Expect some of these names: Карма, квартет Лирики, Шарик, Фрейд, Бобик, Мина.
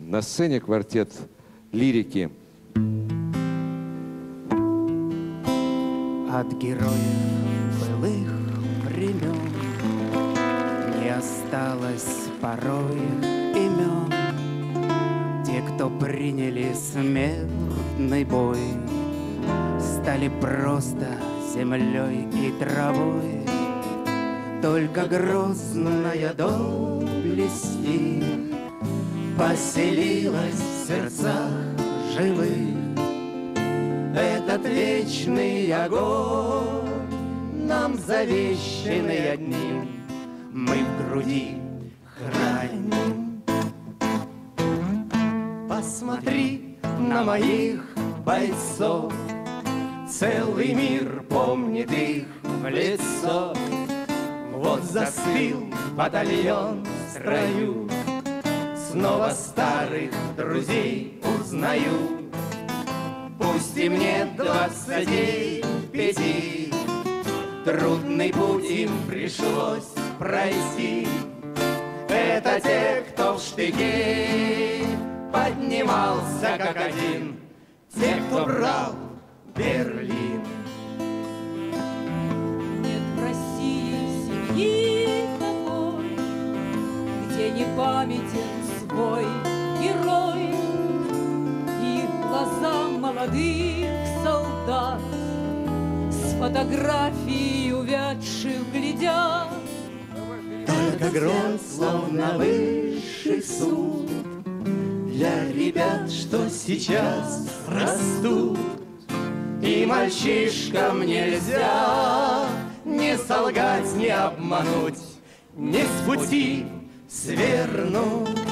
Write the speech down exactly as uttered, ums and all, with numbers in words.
На сцене квартет «Лирики». От героев былых времен не осталось порой имен. Те, кто приняли смертный бой, стали просто землей и травой. Только грозная доблесть их поселилась в сердцах живых. Этот вечный огонь, нам завещанный одним, мы в груди храним. Посмотри на моих бойцов, целый мир помнит их в лицо. Вот застыл батальон в строю, снова старых друзей узнаю. Пусть и мне двадцать пяти, трудный путь им пришлось пройти. Это те, кто в штыки поднимался как один, те, кто брал Берлин. Нет в России семьи такой, где не памятен свой герой, и глаза молодых солдат с фотографией увядших глядят. Только гром, словно высший суд, для ребят, что сейчас растут. И мальчишкам нельзя не солгать, не обмануть, не с пути свернуть.